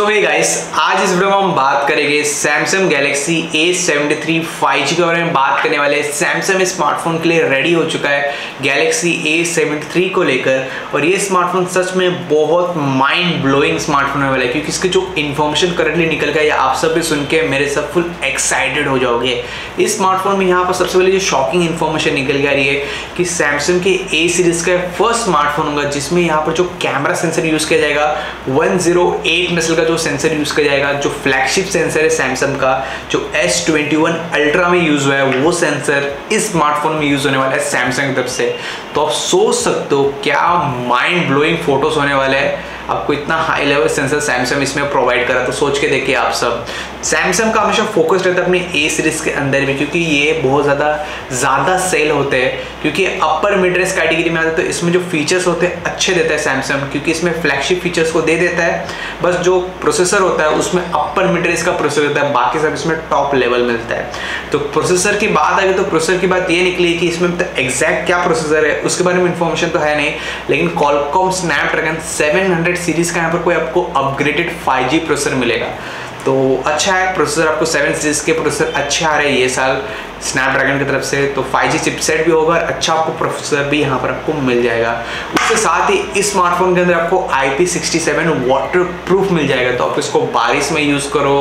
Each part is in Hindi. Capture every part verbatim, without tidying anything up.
सो हे गाइस, आज इस वीडियो में हम बात करेंगे Samsung Galaxy A seventy three five G के बारे में। बात करने वाले Samsung स्मार्टफोन के लिए रेडी हो चुका है Galaxy A सेवेंटी थ्री को लेकर, और ये स्मार्टफोन सच में बहुत माइंड ब्लोइंग स्मार्टफोन होने वाला है, क्योंकि इसके जो इन्फॉर्मेशन करंटली निकल गया आप सब भी सुन के मेरे सब फुल एक्साइटेड हो जाओगे। इस स्मार्टफोन में यहाँ पर सबसे पहले जो शॉकिंग इन्फॉर्मेशन निकल गया रही है कि सैमसंग के ए सीरीज का फर्स्ट स्मार्टफोन होगा जिसमें यहाँ पर जो कैमरा सेंसर यूज़ किया जाएगा, वन जीरो एट नस्ल का जो सेंसर यूज किया जाएगा, जो फ्लैगशिप सेंसर है सैमसंग का, जो S ट्वेंटी वन अल्ट्रा में यूज हुआ है, वो सेंसर इस स्मार्टफोन में यूज होने वाला है सैमसंग की तरफ से। तो आप सोच सकते हो क्या माइंड ब्लोइंग फोटोज होने वाला है। आपको इतना हाई लेवल सेंसर सैमसंग इसमें प्रोवाइड करा, तो सोच के देखिए आप सब। सैमसंग का हमेशा फोकस रहता है अपने ए सीरीज के अंदर भी, क्योंकि ये बहुत ज़्यादा ज़्यादा सेल होते हैं, क्योंकि अपर मिड रेंज कैटेगरी में आता है, तो इसमें जो फीचर्स होते हैं अच्छे देता है सैमसंग, क्योंकि इसमें फ्लैगशिप फीचर्स को दे देता है। बस जो प्रोसेसर होता है उसमें अपर मिड रेंज का प्रोसेसर होता है, बाकी सब इसमें टॉप लेवल मिलता है। तो प्रोसेसर की बात आगे तो प्रोसेसर की बात ये निकली कि इसमें एग्जैक्ट क्या प्रोसेसर है उसके बारे में इन्फॉर्मेशन तो है नहीं, लेकिन Qualcomm Snapdragon seven hundred series का यहाँ पर कोई आपको अपग्रेडेड फाइव जी प्रोसेसर मिलेगा। तो अच्छा है प्रोसेसर, आपको सेवन सीरीज के प्रोसेसर अच्छे आ रहे हैं ये साल स्नैपड्रैगन की तरफ से, तो फाइव जी चिपसेट भी होगा और अच्छा आपको प्रोसेसर भी यहाँ पर आपको मिल जाएगा। उसके साथ ही इस स्मार्टफोन के अंदर आपको I P sixty seven water proof मिल जाएगा, तो आप इसको बारिश में यूज़ करो,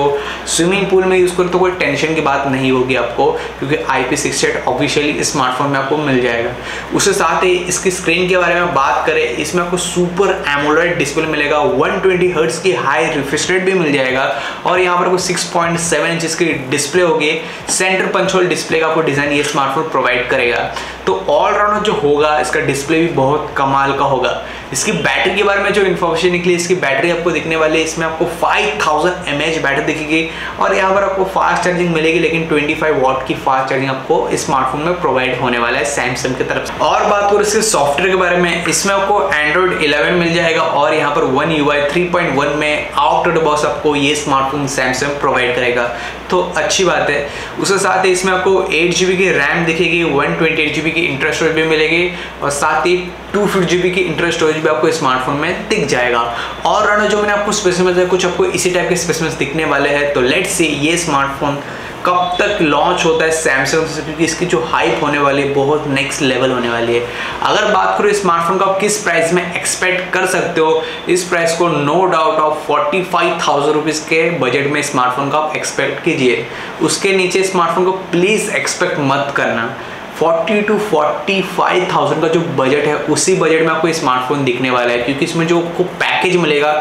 स्विमिंग पूल में यूज़ करो, तो कोई टेंशन की बात नहीं होगी आपको, क्योंकि I P sixty seven officially इस स्मार्टफोन में आपको मिल जाएगा। उसके साथ ही इसकी स्क्रीन के बारे में बात करें, इसमें आपको सुपर एमोलेड डिस्प्ले मिलेगा, वन ट्वेंटी हर्ट्ज की हाई रिफ्रेश रेट भी मिल जाएगा, और यहाँ पर आपको सिक्स पॉइंट सेवन इंच की डिस्प्ले होगी, सेंटर पंच होल डिस्प्ले का आपको डिज़ाइन ये स्मार्टफोन प्रोवाइड करेगा। तो ऑलराउंडर जो होगा इसका डिस्प्ले भी बहुत कमाल का होगा। इसकी बैटरी के बारे में जो इन्फॉर्मेशन निकली, इसकी बैटरी आपको दिखने वाली है, इसमें आपको five thousand M A H battery दिखेगी, और यहाँ पर आपको फास्ट चार्जिंग मिलेगी, लेकिन ट्वेंटी फाइव वॉट की फास्ट चार्जिंग आपको इस स्मार्टफोन में प्रोवाइड होने वाला है सैमसंग की तरफ से। और बात करो इसके सॉफ्टवेयर के बारे में, इसमें आपको एंड्रॉइड इलेवन मिल जाएगा, और यहाँ पर one U I three point one में आउट ऑफ द बॉक्स आपको ये स्मार्टफोन सैमसंग प्रोवाइड करेगा, तो अच्छी बात है। उसके साथ ही इसमें आपको एट जी बी की रैम दिखेगी, one twenty eight G B की इंटरनल स्टोरेज भी मिलेगी, और साथ ही टू फिफ्टी जी बी की इंटरनल स्टोरेज भी आपको स्मार्टफोन में दिख जाएगा। और राना जो मैंने आपको स्पेसिफिकेशंस है, कुछ आपको इसी टाइप के स्पेसिफिकेशंस दिखने वाले हैं। तो लेट्स सी ये स्मार्टफोन कब तक लॉन्च होता है सैमसंग से, क्योंकि इसकी जो हाइप होने वाली है बहुत नेक्स्ट लेवल होने वाली है। अगर बात करो इस स्मार्टफोन का आप किस प्राइस में एक्सपेक्ट कर सकते हो, इस प्राइस को no doubt of forty five thousand rupees के बजट में स्मार्टफोन का आप एक्सपेक्ट कीजिए, उसके नीचे स्मार्टफोन को प्लीज़ एक्सपेक्ट मत करना। Forty to forty five thousand का जो बजट है उसी बजट में आपको स्मार्टफोन दिखने वाला है, क्योंकि इसमें जो आपको पैकेज मिलेगा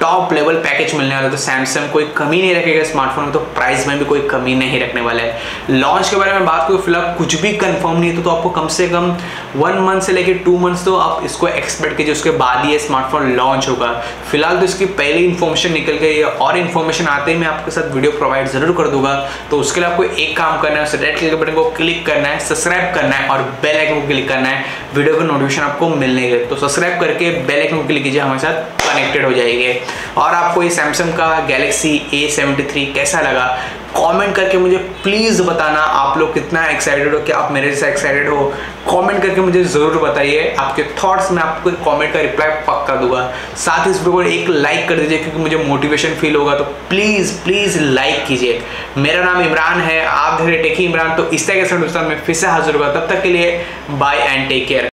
टॉप लेवल पैकेज मिलने वाला है, तो सैमसंग कोई कमी नहीं रखेगा स्मार्टफोन में, तो प्राइस में भी कोई कमी नहीं रखने वाला है। लॉन्च के बारे में बात करो, फिलहाल कुछ भी कंफर्म नहीं है, तो, तो आपको कम से कम वन मंथ से लेकर टू मंथ्स तो आप इसको एक्सपेक्ट कीजिए, उसके बाद ये स्मार्टफोन लॉन्च होगा। फिलहाल तो इसकी पहली इन्फॉर्मेशन निकल गई है, और इन्फॉर्मेशन आते ही मैं आपके साथ वीडियो प्रोवाइड जरूर कर दूंगा। तो उसके लिए आपको एक काम करना है, रेड कलर के बटन को क्लिक करना है, सब्सक्राइब करना है, और बेल आइकन को क्लिक करना है, वीडियो का नोटिफिकेशन आपको मिलने के लिए। तो सब्सक्राइब करके बेल आइकन को क्लिक कीजिए, हमारे साथ कनेक्टेड हो जाएंगे। और आपको ये सैमसंग का गैलेक्सी ए सेवेंटी थ्री कैसा लगा कमेंट करके मुझे प्लीज़ बताना। आप लोग कितना एक्साइटेड हो, क्या आप मेरे से एक्साइटेड हो, कमेंट करके मुझे ज़रूर बताइए आपके थॉट्स। मैं आपको कमेंट का रिप्लाई पक्का दूंगा। साथ ही इस वीडियो को एक लाइक कर दीजिए, क्योंकि मुझे मोटिवेशन फील होगा, तो प्लीज़ प्लीज़ लाइक कीजिए। मेरा नाम इमरान है, आप धीरे टेकी इमरान, तो इस तरह के साथ में फिर से हाजिर होगा। तब तक के लिए बाय एंड टेक केयर।